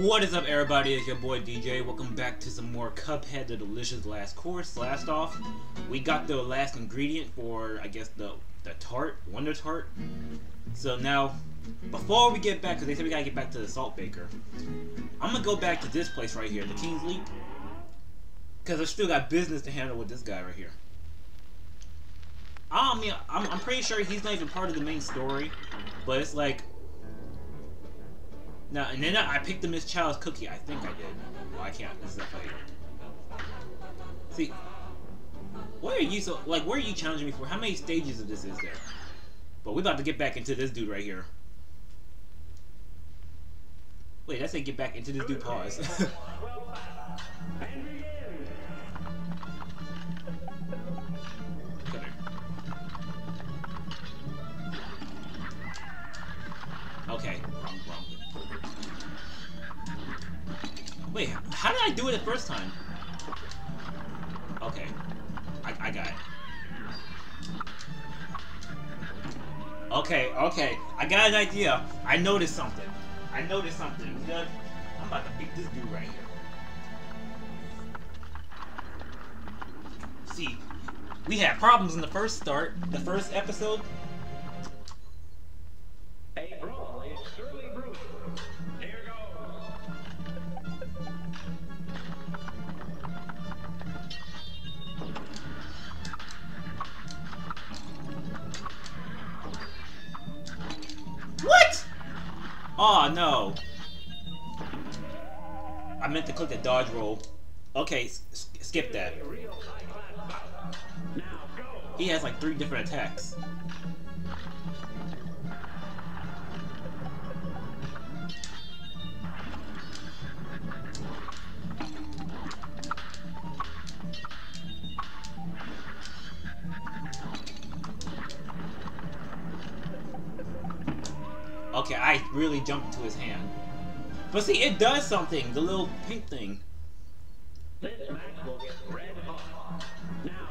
What is up, everybody? It's your boy DJ. Welcome back to some more Cuphead, the Delicious Last Course. Last off, we got the last ingredient for, I guess, the tart, Wonder Tart. So now, before we get back, because they said we gotta get back to the Salt Baker, I'm gonna go back to this place right here, the Kingsley, because I still got business to handle with this guy right here. I mean, I'm pretty sure he's not even part of the main story, but it's like. Now, and then I picked the Miss Chalice cookie. I think I did. Well, I can't. This is a fight. See, what are you so like? What are you challenging me for? How many stages of this is there? But we about to get back into this dude right here. Wait, I said get back into this dude. Pause. Okay. Wait, how did I do it the first time? Okay. I got it. Okay, okay. I got an idea. I noticed something. I'm about to beat this dude right here. See, we had problems in the first start, the first episode. Oh no! I meant to click the dodge roll. Okay, skip that. He has like 3 different attacks. Okay, I really jumped into his hand. But see, it does something, the little pink thing. This match will get red hot. Now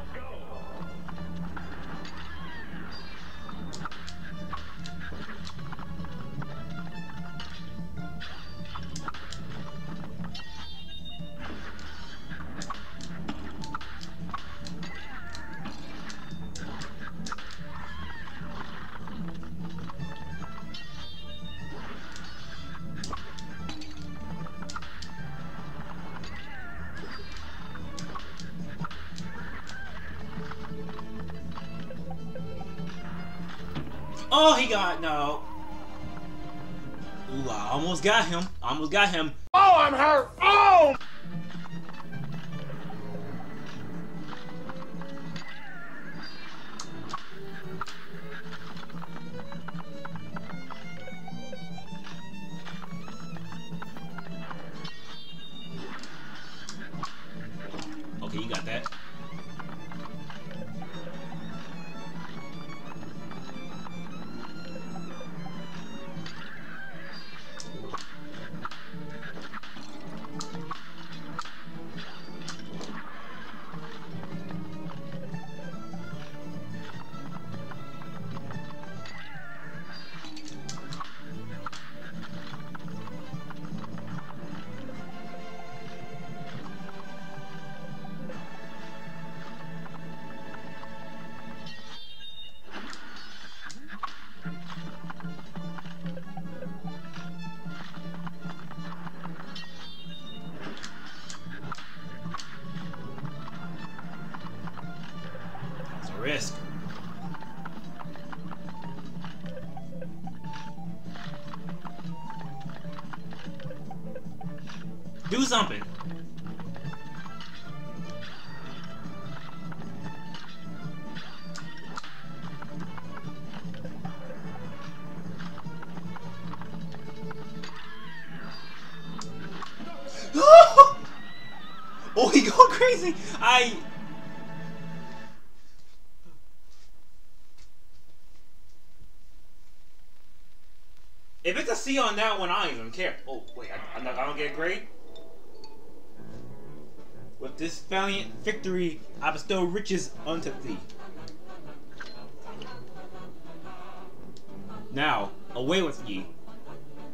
oh, he got no. Ooh, I almost got him. Oh, I'm hurt. Oh! Okay, you got that. Risk. Do something. Oh, he go crazy. If it's a C on that one, I don't even care. Oh, wait, I don't get a grade? With this valiant victory, I bestow riches unto thee. Now, away with ye.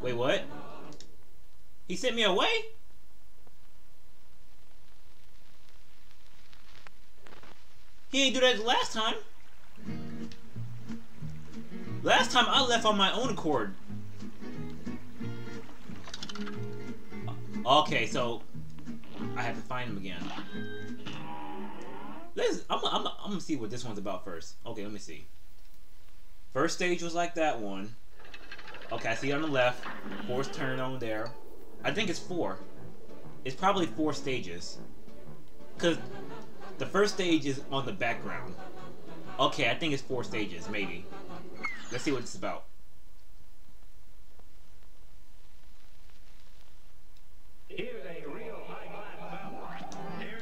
Wait, what? He sent me away? He ain't do that last time. Last time I left on my own accord. Okay, so I have to find him again. I'm gonna see what this one's about first. Okay, let me see. First stage was like that one. Okay, I see it on the left. Fourth turn on there. I think it's four. It's probably four stages. Cause the first stage is on the background. Okay, I think it's four stages, maybe. Let's see what it's about. Here's a real high-class battle. Here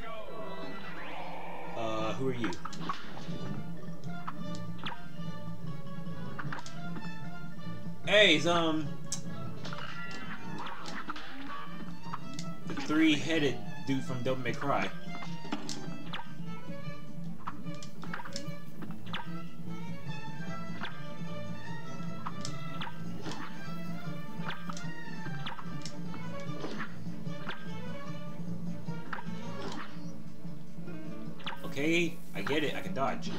goes. Who are you? Hey, it's the three-headed dude from Don't Make Cry. Okay, I get it, I can dodge.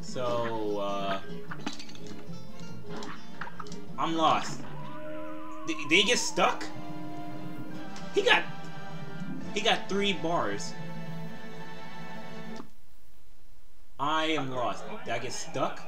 So, I'm lost. Did he get stuck? He got three bars. I am lost. Did I get stuck?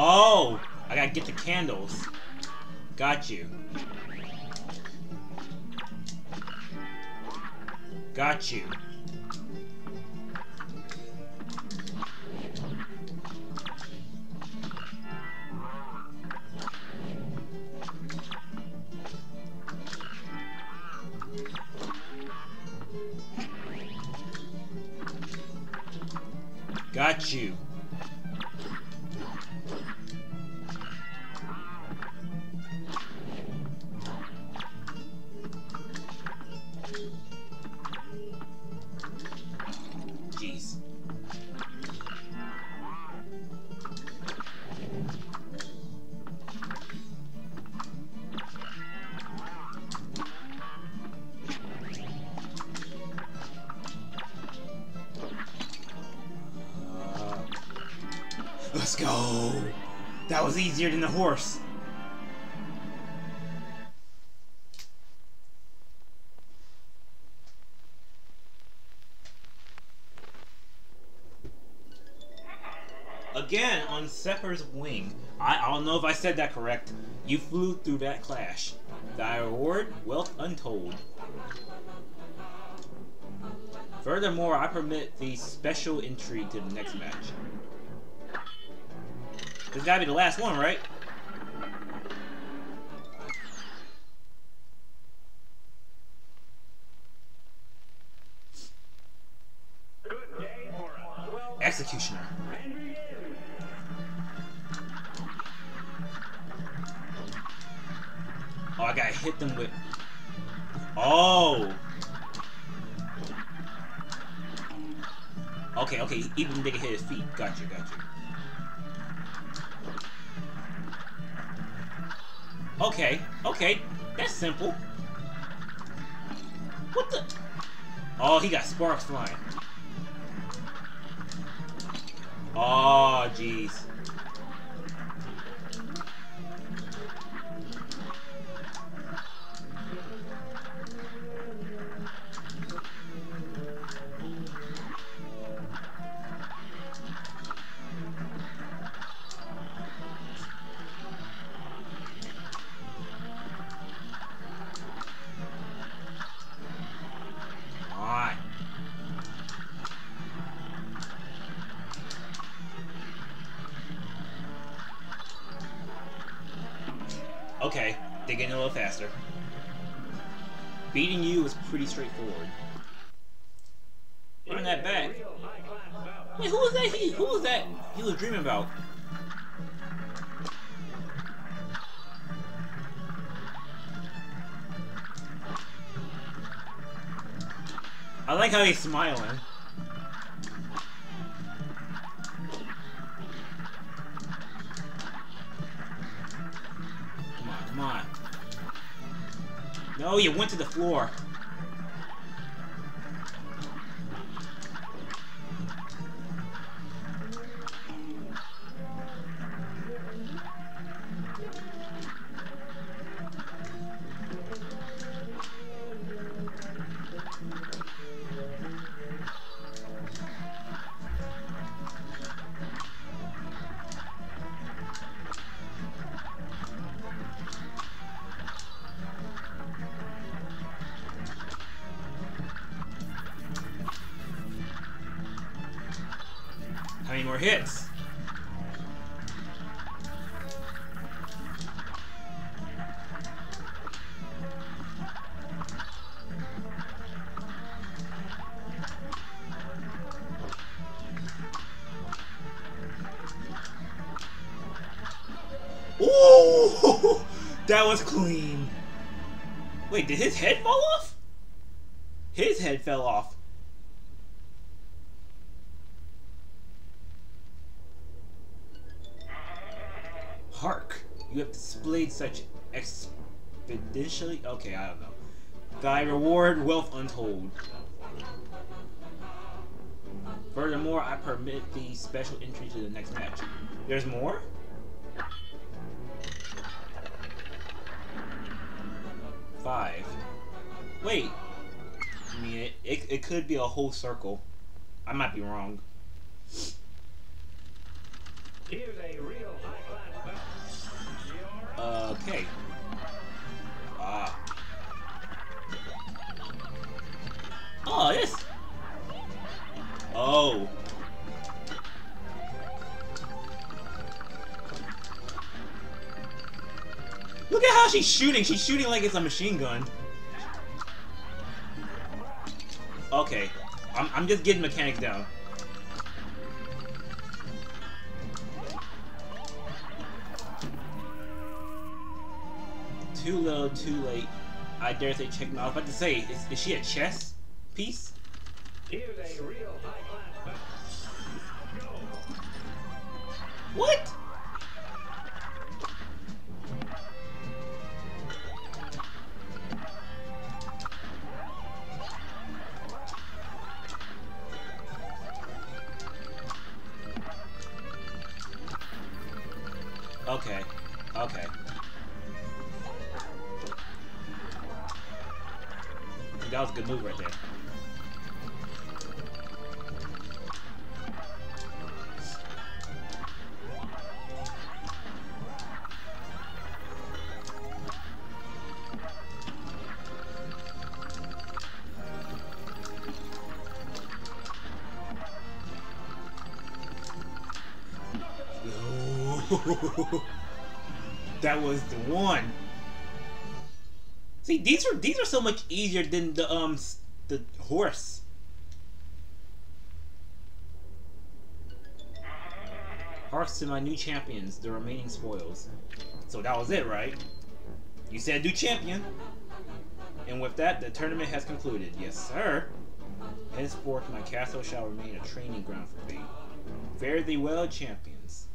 Oh, I gotta get the candles. Got you. Got you. Got you. Let's go! That was easier than the horse! Again, on Zephyr's wing. I don't know if I said that correct. You flew through that clash. Thy reward, wealth untold. Furthermore, I permit the special entry to the next match. This gotta be the last one, right? Good day, Aura. Executioner. Oh, I gotta hit them with... Oh! Okay, okay, even they can hit his feet. Gotcha, gotcha. Okay, okay, that's simple. What the? Oh, he got sparks flying. Oh, jeez. Okay, they're getting a little faster. Beating you is pretty straightforward. Run that back. Wait, who was that? Who was that? He was dreaming about. I like how he's smiling. Come on, come on. No, you went to the floor. More hits. Ooh! That was clean. Wait, did his head fall off? His head fell off. Hark! You have displayed such expeditiously. Okay, I don't know. Thy reward, wealth untold. Furthermore, I permit the special entry to the next match. There's more? Five. Wait. I mean, it could be a whole circle. I might be wrong. Here's a real high-class battle. Okay. Ah. Oh, yes. Oh. Look at how she's shooting. She's shooting like it's a machine gun. Okay. I'm just getting mechanics down. Too little, too late. I dare say check me out. I was about to say, is she a chess piece? Here's a real high-class battle. What? Okay. Okay. That was a good move right there. That was the one. See, these are so much easier than the horse. Hearts to my new champions, the remaining spoils. So that was it, right? You said new champion. And with that, the tournament has concluded. Yes, sir. Henceforth, my castle shall remain a training ground for thee. Fare thee well, champions.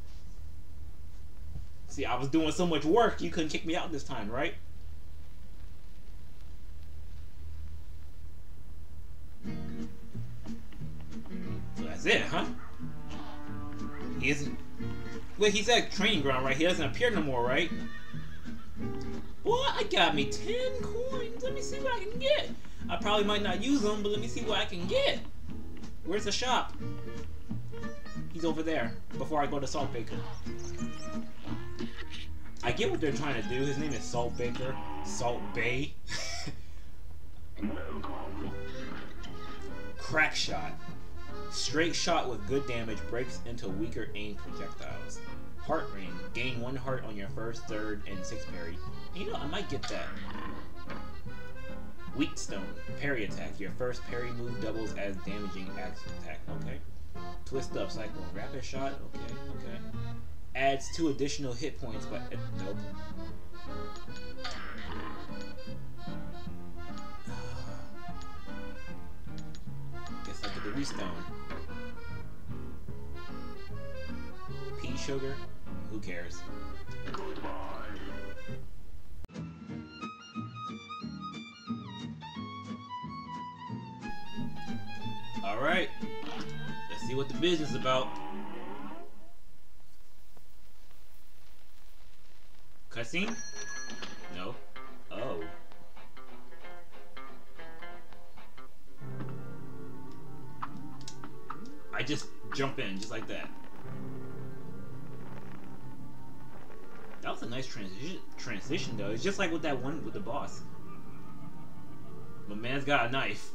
See, I was doing so much work, you couldn't kick me out this time, right? That's it, huh? He isn't. Wait, he's at training ground, right? He doesn't appear no more, right? Boy, I got me 10 coins. Let me see what I can get. I probably might not use them, but let me see what I can get. Where's the shop? He's over there. Before I go to Salt Baker. I get what they're trying to do. His name is Salt Baker. Salt Bay. Crack shot. Straight shot with good damage breaks into weaker aimed projectiles. Heart ring. Gain 1 heart on your first, third, and sixth parry. You know, I might get that. Wheatstone. Parry attack. Your first parry move doubles as damaging action attack. Okay. Twist up cycle. Rapid shot. Okay, okay. Adds 2 additional hit points, but nope. Guess I get the Wheatstone. Pea sugar? Who cares? Alright, let's see what the business is about. Cutscene? No. Oh. I just jump in, just like that. That was a nice transition though. It's just like with that one with the boss. My man's got a knife.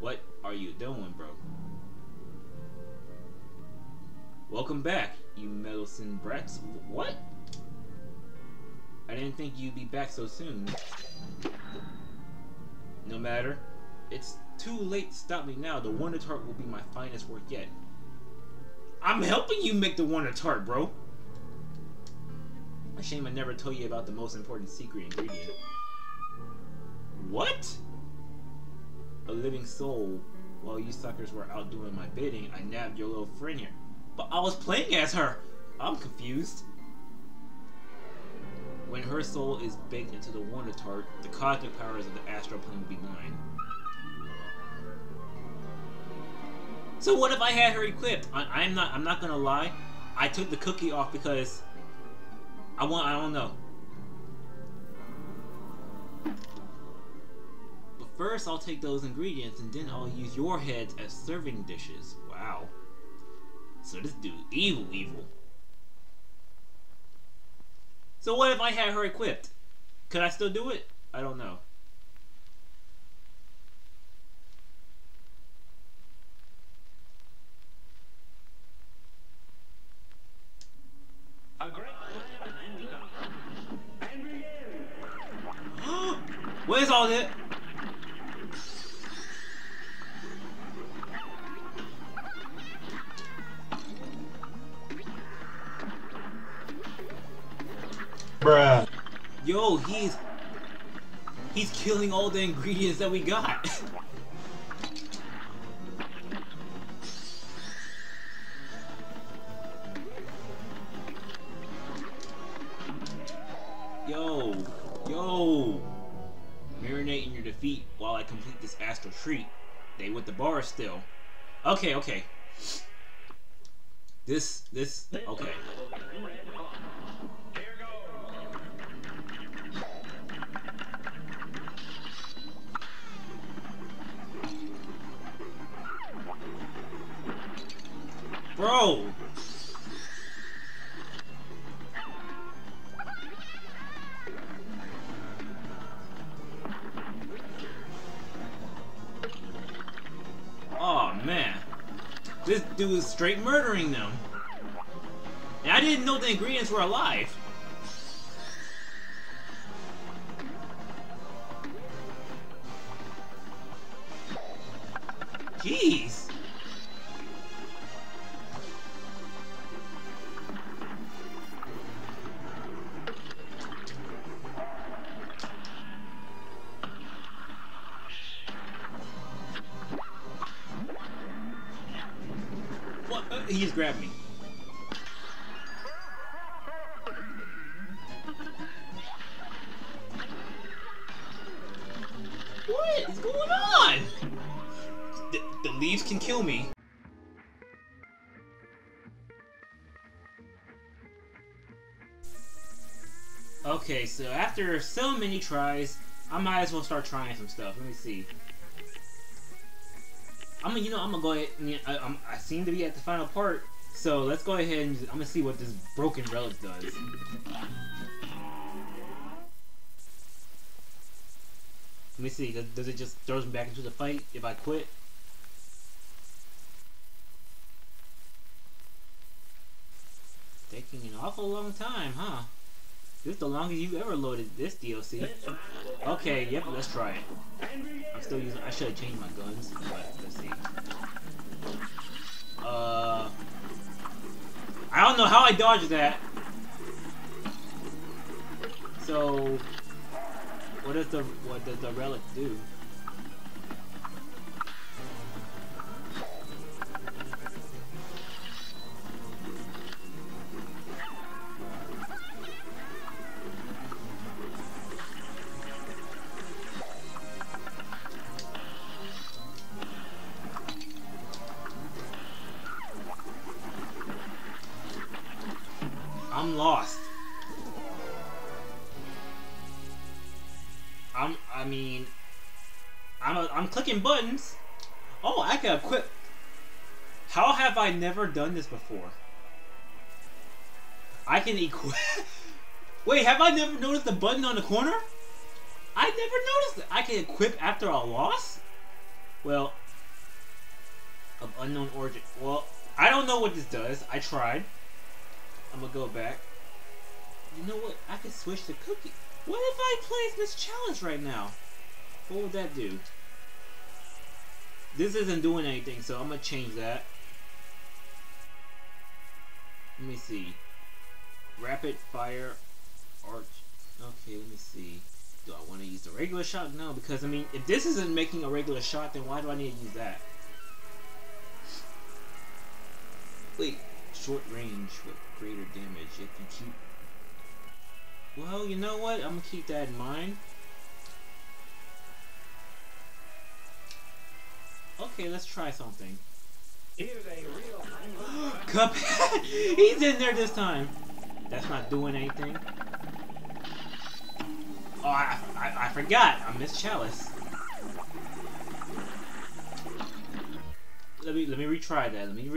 What are you doing, bro? Welcome back, you meddlesome brats. What? I didn't think you'd be back so soon. No matter. It's too late to stop me now. The Wonder Tart will be my finest work yet. I'm helping you make the Wonder Tart, bro. A shame I never told you about the most important secret ingredient. What? A living soul. While you suckers were out doing my bidding, I nabbed your little friend here. But I was playing as her! I'm confused. When her soul is baked into the Wonder Tart, the cosmic powers of the astral plane will be mine. So what if I had her equipped? I'm not gonna lie. I took the cookie off because I don't know. But first I'll take those ingredients and then I'll use your heads as serving dishes. Wow. So this dude, evil. So what if I had her equipped? Could I still do it? I don't know. What is all that? Bruh. Yo, he's killing all the ingredients that we got. Yo. Marinate in your defeat while I complete this astral treat. They with the bar still. Okay. This okay. Bro! Oh man. This dude is straight murdering them. And I didn't know the ingredients were alive. Jeez! He just grabbed me. What is going on? The leaves can kill me. Okay, so after so many tries, I might as well start trying some stuff. Let me see. I'm gonna go ahead. I seem to be at the final part, so let's go ahead and I'm gonna see what this broken relic does. Let me see, does it just throws me back into the fight if I quit? Taking an awful long time, huh? This is the longest you've ever loaded this DLC. Okay, yep, let's try it. I'm still using... I should have changed my guns, but let's see. I don't know how I dodged that. So... What does the relic do? I'm lost. I mean, I'm clicking buttons. Oh, I can equip. How have I never done this before? I can equip. Wait, have I never noticed the button on the corner? I never noticed it. I can equip after a loss? Well, of unknown origin. Well, I don't know what this does. I tried. I'm gonna go back. You know what? I can switch the cookie. What if I play Miss Chalice right now? What would that do? This isn't doing anything, so I'm gonna change that. Let me see. Rapid fire arch. Okay, let me see. Do I want to use the regular shot? No, because I mean, if this isn't making a regular shot, then why do I need to use that? Wait, short range with greater damage if you keep. Well, you know what? I'm gonna keep that in mind. Okay, let's try something. Here's a real Cuphead! He's in there this time! That's not doing anything. Oh, I forgot! I missed Chalice. Let me retry that. Here's a real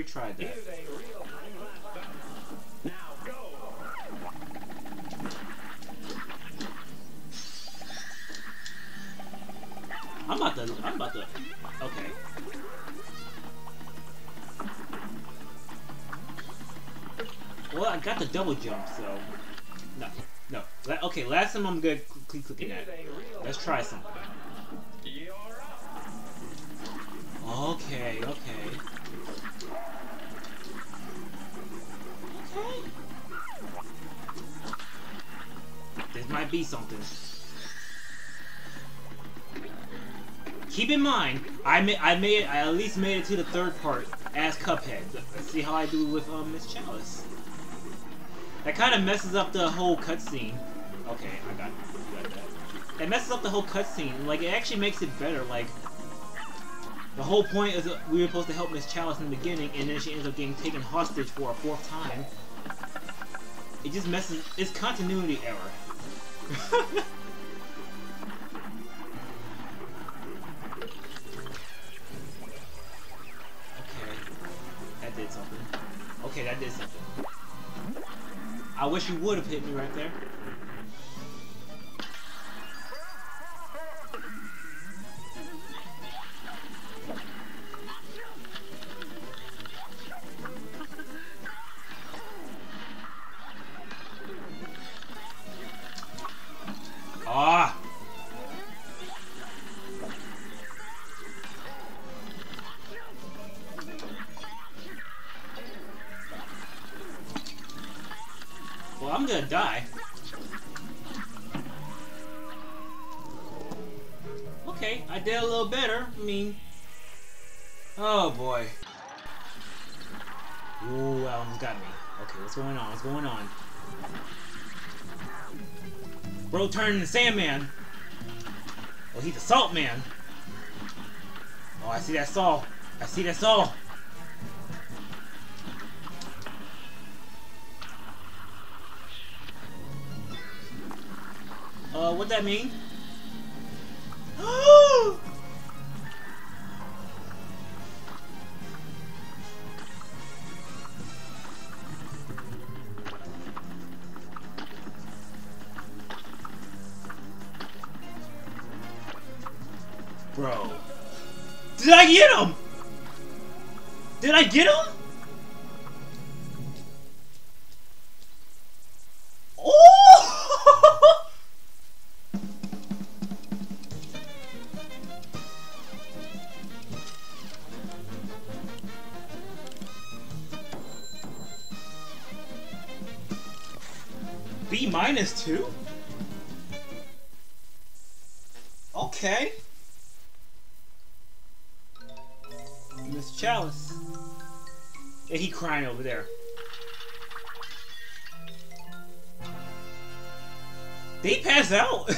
now go! I'm about to... Okay. Well, I got the double jump, so... No. Okay, last time I'm good clicking that. Let's try something. Okay. This might be something. Keep in mind, I at least made it to the third part as Cuphead. Let's see how I do with Miss Chalice. That kind of messes up the whole cutscene. Okay, I got that. That messes up the whole cutscene. Like, it actually makes it better. Like, the whole point is we were supposed to help Miss Chalice in the beginning, and then she ends up getting taken hostage for a fourth time. It just messes. It's continuity error. Okay, that did something. I wish you would have hit me right there. Ah! I'm gonna die. Okay, I did a little better. I mean... Oh boy. Ooh, that almost got me. Okay, what's going on? Bro turned into Sandman. Oh, he's a Salt Man. Oh, I see that saw. What'd that mean? Bro. Did I get him? Did I get him? Oh! B-2? Okay. Miss Chalice. Yeah, he crying over there. They pass out!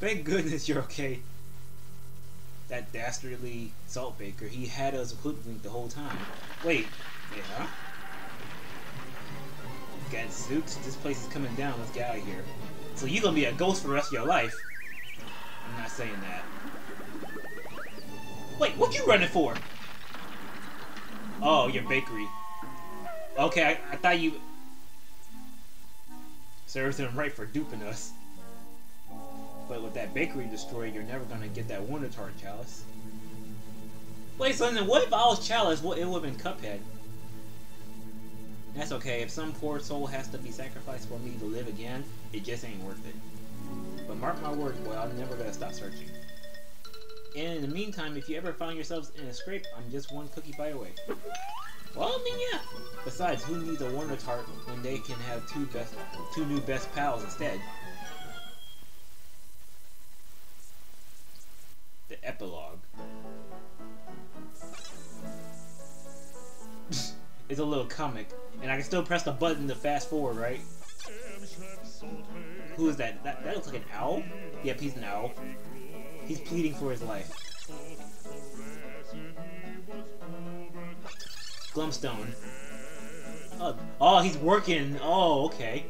Thank goodness you're okay. That dastardly Salt Baker, he had us hoodwinked the whole time. Wait, yeah? Gadzooks, this place is coming down, let's get out of here. So you're gonna be a ghost for the rest of your life. I'm not saying that. Wait, what you running for? Oh, your bakery. Okay, I thought you... Serves them right for duping us. But with that bakery destroyed, you're never gonna get that Wonder Tart, Chalice. Wait, son, what if I was Chalice? What, it would've been Cuphead. That's okay, if some poor soul has to be sacrificed for me to live again, it just ain't worth it. But mark my words, boy, I'm never gonna stop searching. And in the meantime, if you ever find yourselves in a scrape, I'm just one cookie bite away. Well, I mean, yeah. Besides, who needs a Wonder Tart when they can have two new best pals instead? The epilogue. It's a little comic, and I can still press the button to fast forward, right? Who is that? That looks like an owl? Yep, he's an owl. He's pleading for his life. Glumstone. Oh, he's working. Oh, okay.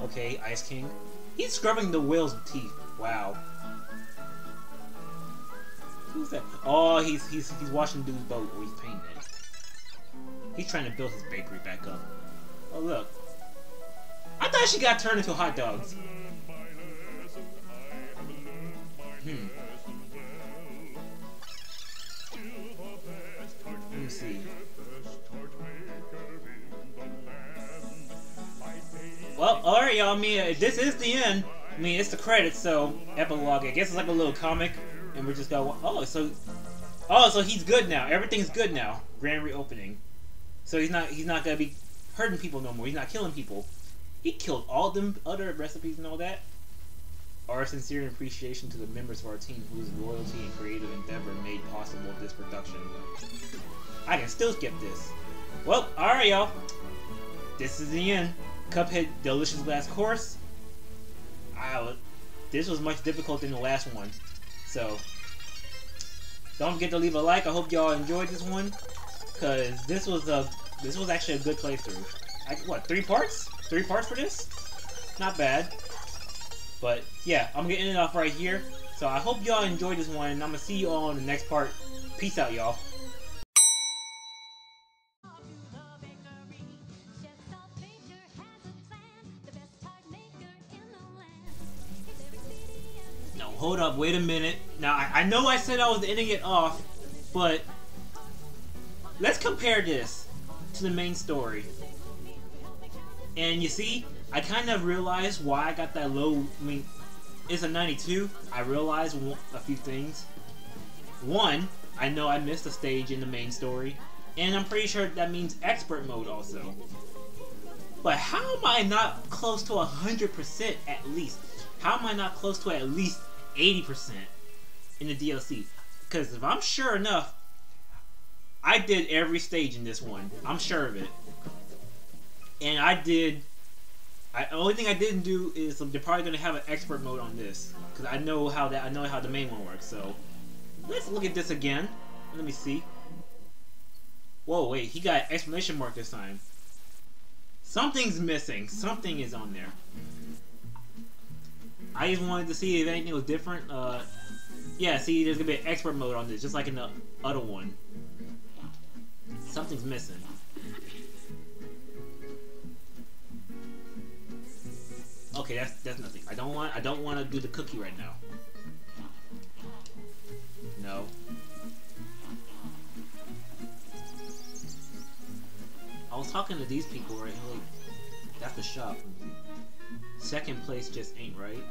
Okay, Ice King. He's scrubbing the whale's teeth. Wow. Who's that? Oh, he's washing dude's boat where he's painting it. He's trying to build his bakery back up. Oh, look. I thought she got turned into hot dogs. Let me see. Well, alright y'all, I mean, this is the end. I mean, it's the credits, so epilogue. I guess it's like a little comic, and we're just going, oh, so he's good now. Everything's good now. Grand reopening. So he's not gonna be hurting people no more. He's not killing people. He killed all them other recipes and all that. Our sincere appreciation to the members of our team whose loyalty and creative endeavor made possible this production. I can still skip this. Well, alright y'all. This is the end. Cuphead, Delicious Last Course. This was much difficult than the last one. So, don't forget to leave a like. I hope y'all enjoyed this one. Cause this was actually a good playthrough. What, 3 parts? 3 parts for this? Not bad. But, yeah, I'm gonna end it off right here. So I hope y'all enjoyed this one, and I'm gonna see you all in the next part. Peace out, y'all. No, hold up, wait a minute. Now, I know I said I was ending it off, but let's compare this to the main story. And you see, I kind of realized why I got that low. I mean, it's a 92. I realized a few things. One, I know I missed a stage in the main story, and I'm pretty sure that means expert mode also. But how am I not close to 100% at least? How am I not close to at least 80% in the DLC? Because if I'm sure enough, I did every stage in this one. I'm sure of it. And the only thing I didn't do is they're probably gonna have an expert mode on this, because I know how the main one works. So let's look at this again. Let me see. Whoa, wait, he got an exclamation mark this time. Something's missing. Something is on there. I just wanted to see if anything was different. Yeah, see, there's gonna be an expert mode on this, just like in the other one. Something's missing. Okay, that's nothing. I don't want to do the cookie right now. No. I was talking to these people right here. Like, that's the shop. Second place just ain't right.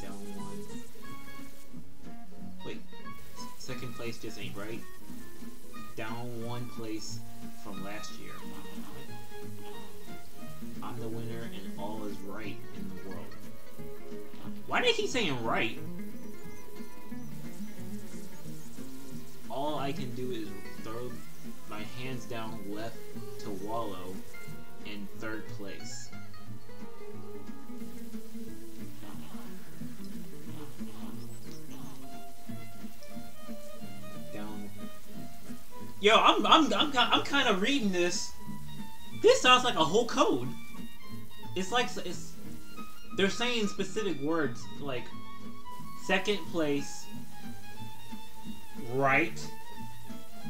Down one. Wait. Second place just ain't right. Down one place from last year. I'm the winner and all is right in the world. Why do they keep saying right? All I can do is throw my hands down left to wallow in third place. Down. Yo, I'm kind of reading this. This sounds like a whole code. It's like they're saying specific words like second place, right,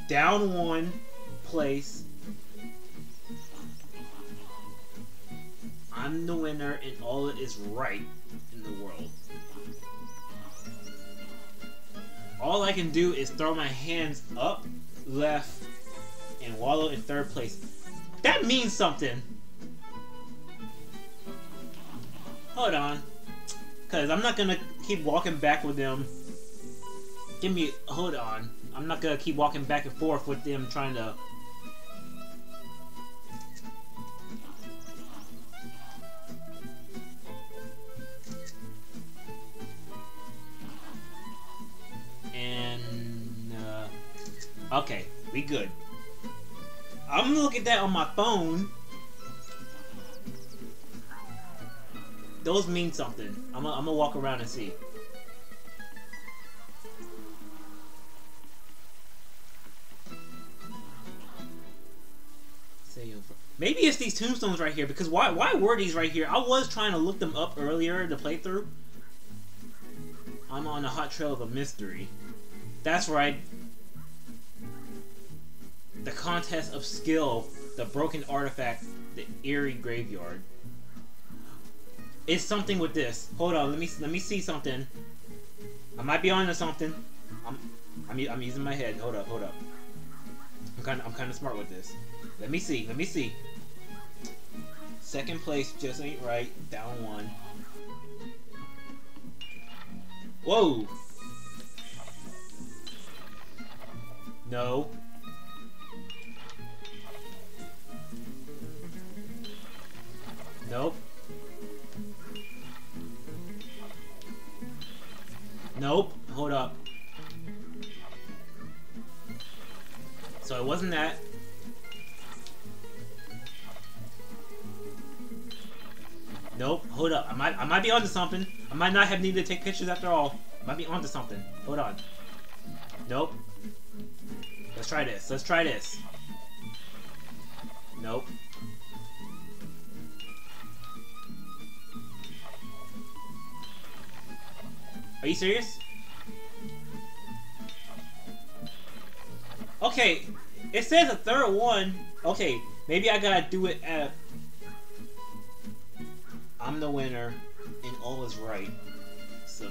down one place. I'm the winner, and all that is right in the world. All I can do is throw my hands up, left, and wallow in third place. That means something. Hold on, cause I'm not gonna keep walking back with them. Hold on. I'm not gonna keep walking back and forth with them trying to. And okay, we good. I'm gonna look at that on my phone. Those mean something. I'm gonna walk around and see. Maybe it's these tombstones right here, because why were these right here? I was trying to look them up earlier in the playthrough. I'm on a hot trail of a mystery. That's right. The contest of skill, the broken artifact, the eerie graveyard. It's something with this. Hold on, let me see something. I might be onto something. I'm using my head. Hold up. I'm kind of smart with this. Let me see. Second place just ain't right. Down one. Whoa. No. Nope. Nope. Hold up. So it wasn't that. Nope. Hold up. I might be onto something. I might not have needed to take pictures after all. I might be onto something. Hold on. Nope. Let's try this. Nope. Are you serious? Okay. It says a third one. Okay. Maybe I gotta do it at a... I'm the winner, and all is right. So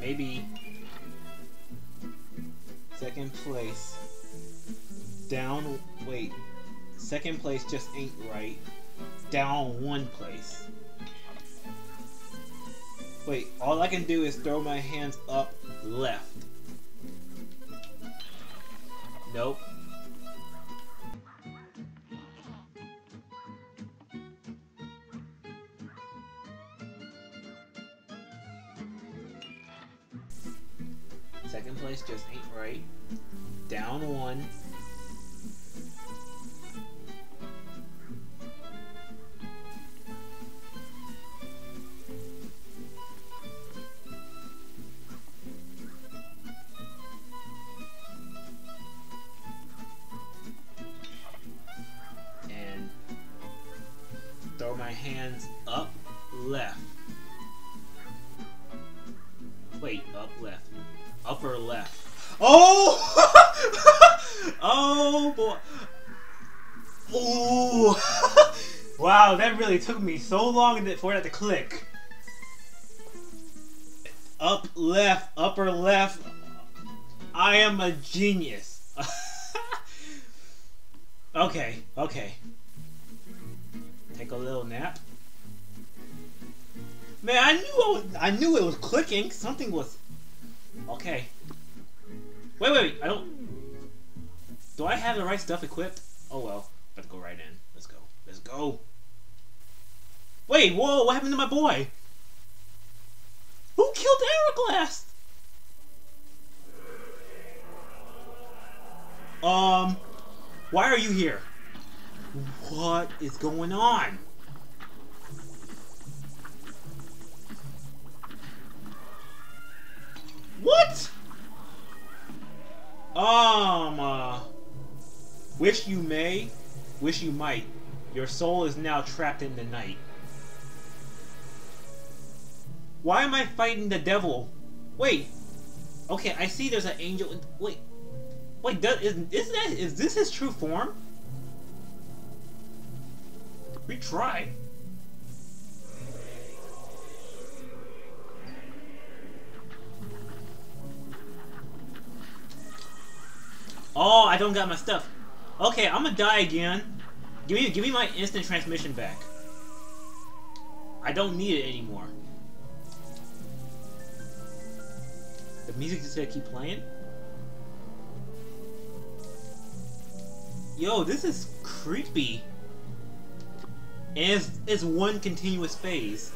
maybe second place down. Wait, second place just ain't right. Down one place. Wait, all I can do is throw my hands up, left. Nope. Second place just ain't right. Down one. And throw my hands up, left. Wait, up, left. Upper left. Oh! Oh boy. Ooh. Wow, that really took me so long for that to click. Up, left, upper left. I am a genius. Okay, okay. Take a little nap. Man, I knew it was clicking. Something was... Okay. Wait. I don't... Do I have the right stuff equipped? Oh well. Better go right in. Let's go. Let's go. Wait, whoa, what happened to my boy? Who killed Hourglass? Why are you here? What is going on? What? Wish you may, wish you might. Your soul is now trapped in the night. Why am I fighting the devil? Wait. Okay, I see there's an angel. Wait. Wait, is this his true form? We try. Oh, I don't got my stuff. Okay, I'm gonna die again. Give me my instant transmission back. I don't need it anymore. The music just gotta keep playing. Yo, this is creepy. And it's one continuous phase.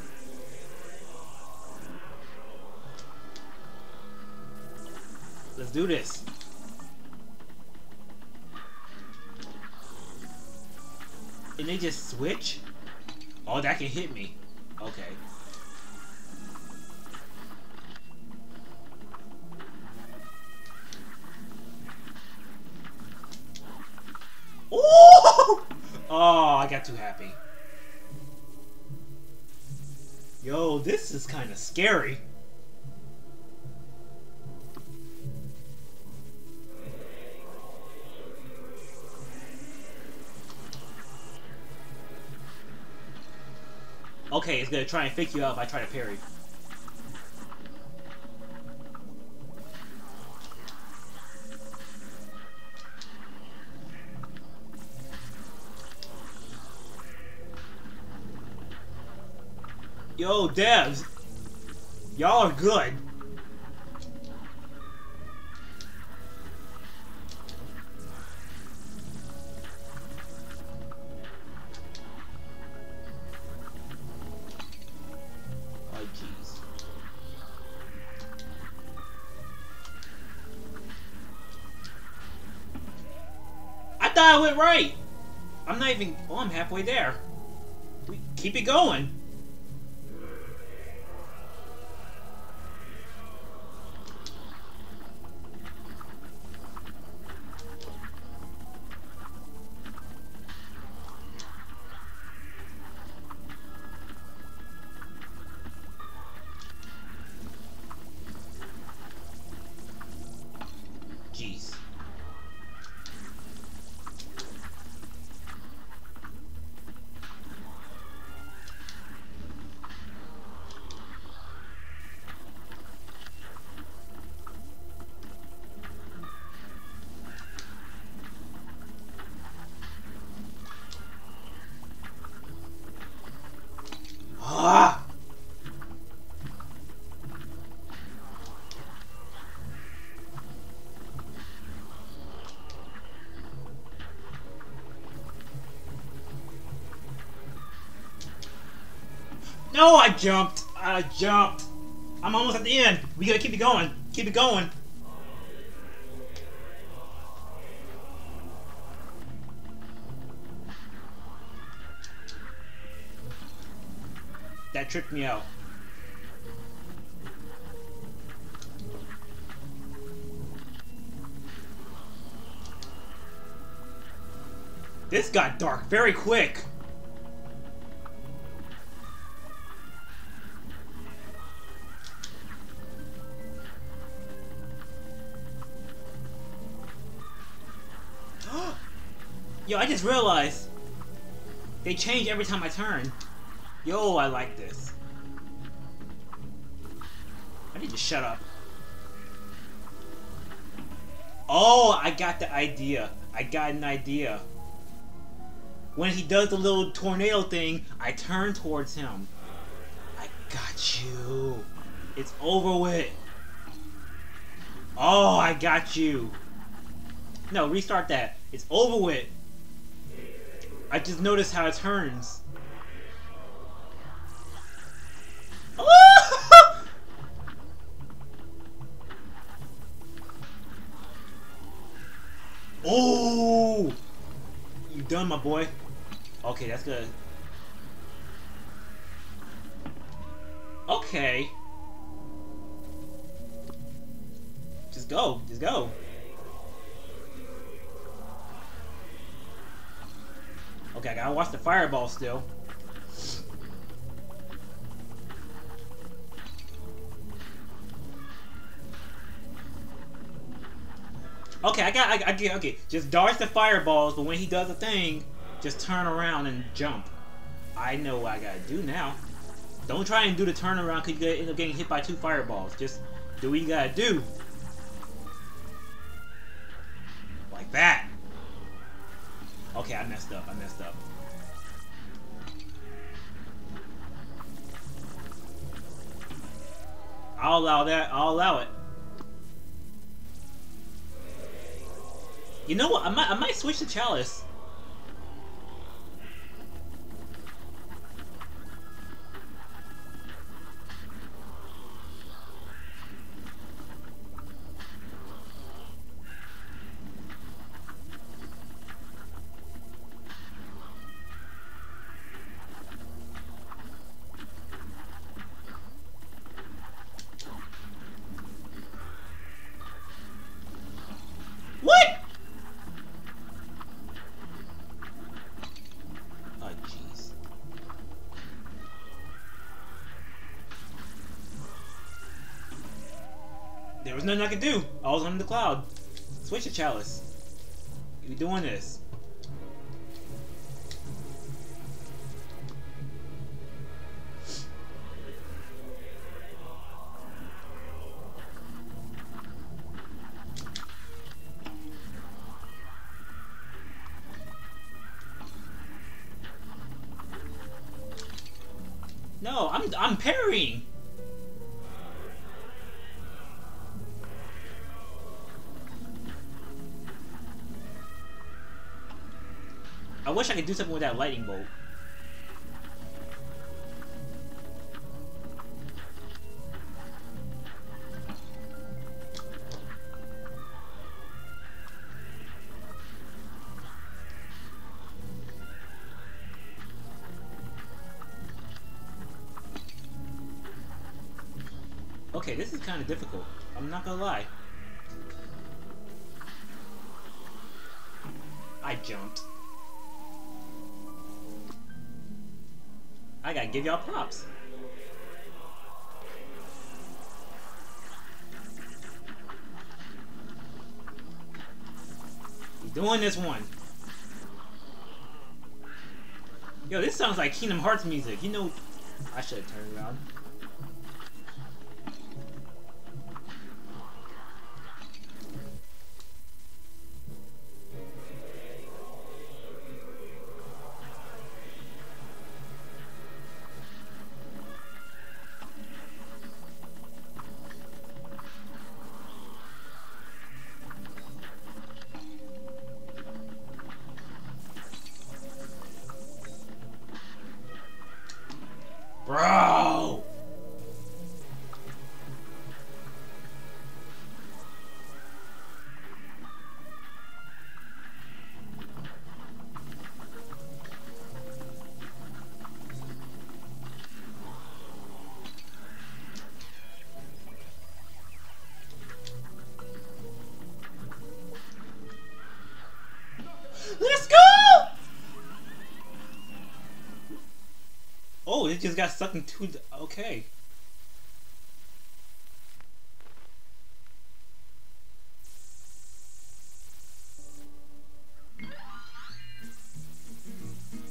Let's do this. And they just switch? Oh, that can hit me. Okay. Oh, I got too happy. Yo, this is kind of scary. Okay, it's gonna try and fake you out if I try to parry. Yo, devs, y'all are good. Oh, jeez. I thought I went right. I'm not even. Oh, I'm halfway there. We keep it going. No, I jumped. I jumped. I'm almost at the end. We gotta keep it going. Keep it going. That tripped me out. This got dark very quick. Yo, I just realized they change every time I turn. Yo, I like this. I need to shut up. Oh, I got the idea. I got an idea. When he does the little tornado thing, I turn towards him. I got you. It's over with. Oh, I got you. No, restart that. It's over with. I just noticed how it turns. Oh, you done, my boy. Okay, that's good. Okay. Just go. Just go. Okay, I gotta watch the fireball still. Okay, okay, just dodge the fireballs, but when he does a thing, just turn around and jump. I know what I gotta do now. Don't try and do the turnaround because you end up getting hit by 2 fireballs. Just do what you gotta do. Like that. Okay, I messed up, I messed up. I'll allow that, I'll allow it. You know what, I might switch to Chalice. There was nothing I could do. I was under the cloud. Switch to Chalice. You doing this? No, I'm parrying. I wish I could do something with that lightning bolt. Okay, this is kind of difficult. I'm not gonna lie. I jumped. I gotta give y'all props. We're doing this one. Yo, this sounds like Kingdom Hearts music. You know, I should have turned around. Bro! Let's go! Oh, it just got stuck in 2. Okay.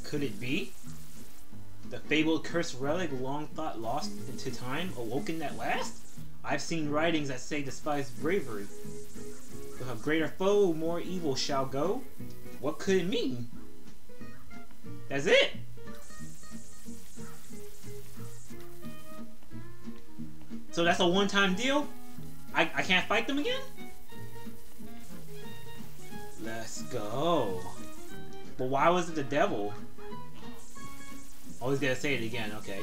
Could it be? The fabled cursed relic long thought lost into time awoken at last? I've seen writings that say despise bravery. With a greater foe, more evil shall go. What could it mean? That's it! So that's a one-time deal? I can't fight them again? Let's go. But why was it the devil? Always gotta say it again, okay.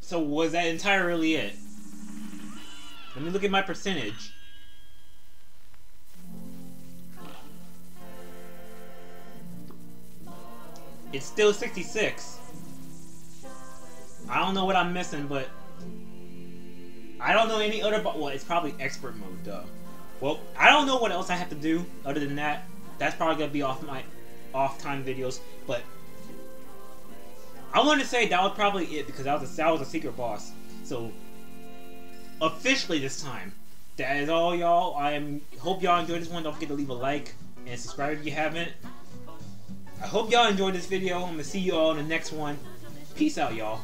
So was that entirely it? Let me look at my percentage. It's still 66. I don't know what I'm missing, but I don't know any other. Well, it's probably expert mode, duh. Well, I don't know what else I have to do other than that. That's probably gonna be off my off-time videos, but I want to say that was probably it because that was a secret boss. So officially this time, that is all, y'all. Hope y'all enjoyed this one. Don't forget to leave a like and subscribe if you haven't. I hope y'all enjoyed this video. I'm gonna see you all in the next one. Peace out, y'all.